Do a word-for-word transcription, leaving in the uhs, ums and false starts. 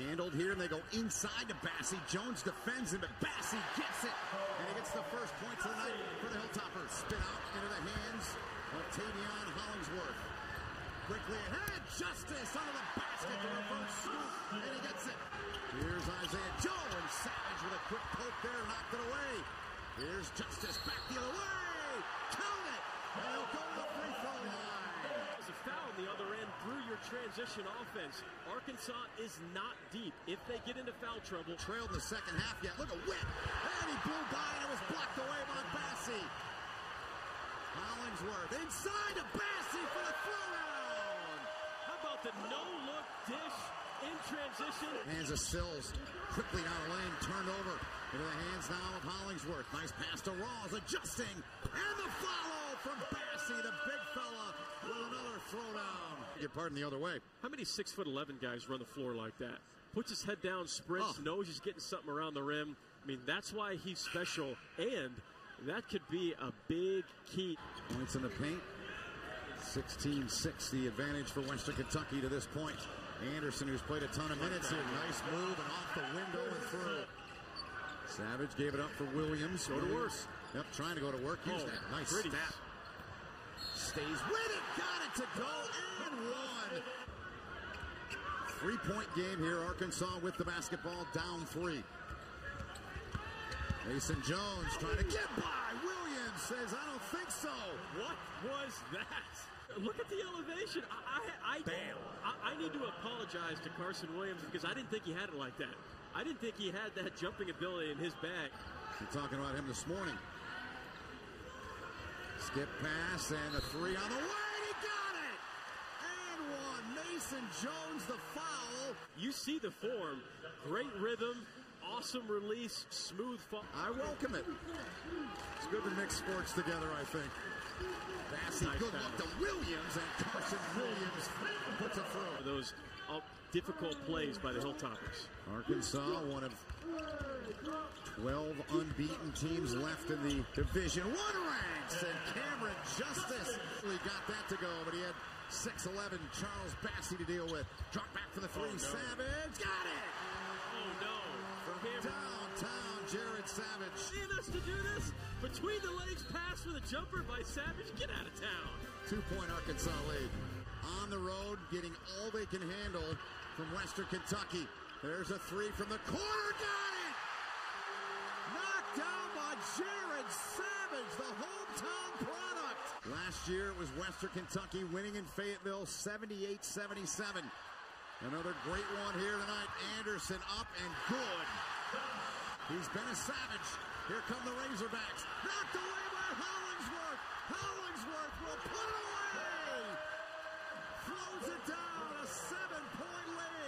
Handled here, and they go inside to Bassey. Jones defends him, but Bassey gets it. And he gets the first point of the night for the Hilltoppers. Spin out into the hands of Taveion Hollingsworth. Quickly ahead, Justice under the basket. The reverse scoop, and he gets it. Here's Isaiah Jones. Savage with a quick poke there, knocked it away. Here's Justice back the other way. Count it. And he'll go to the free throw line. There's a foul on the other end through your transition offense. Arkansas is not deep. If they get into foul trouble. Trailed in the second half yet. Look at Witt. And he blew by and it was blocked away by Bassey. Hollingsworth inside to Bassey for the throw-down. How about the no-look dish in transition? Hands of Sills. Quickly down the lane. Turned over into the hands now of Hollingsworth. Nice pass to Rawls. Adjusting. And the follow from Bassey, the big fella. Throwdown. Your pardon the other way. How many six foot eleven guys run the floor like that? Puts his head down, sprints, oh. knows he's getting something around the rim. I mean, that's why he's special, and that could be a big key. Points in the paint. sixteen six, the advantage for Western Kentucky to this point. Anderson, who's played a ton of minutes here. Nice move, and off the window and through. Savage gave it up for Williams. Go to work. Yep, trying to go to work. Here's oh, that nice pretty. Step. Stays with it, got it to go, and one. Three-point game here, Arkansas with the basketball, down three. Mason Jones trying to get by. Williams says, I don't think so. What was that? Look at the elevation. I, I, I, Bam. I, I need to apologize to Carson Williams because I didn't think he had it like that. I didn't think he had that jumping ability in his bag. We're talking about him this morning. Skip pass, and a three on the way, and he got it! And one, Mason Jones, the foul. You see the form, great rhythm, awesome release, smooth fall. I welcome it. It's good to mix sports together, I think. Bassey, nice good look to Williams, and Carson Williams puts it through. Those up difficult plays by the Hilltoppers. Arkansas, one of twelve unbeaten teams left in the Division One ranks, and Cameron Justice really got that to go, but he had six eleven Charles Bassey to deal with. Drop back for the three, oh, no. Savage got it. Oh no! From Cameron. Downtown, Jared Savage. Seeing us to do this between the legs pass with a jumper by Savage. Get out of town. Two-point Arkansas lead. On the road, getting all they can handle from Western Kentucky. There's a three from the corner. Got it! Knocked down by Jared Savage, the hometown product. Last year, it was Western Kentucky winning in Fayetteville seventy-eight seventy-seven. Another great one here tonight. Anderson up and good. He's been a savage. Here come the Razorbacks. Knocked away by Hollingsworth. Hollingsworth will put it away. Throws it down, a seven-point lead.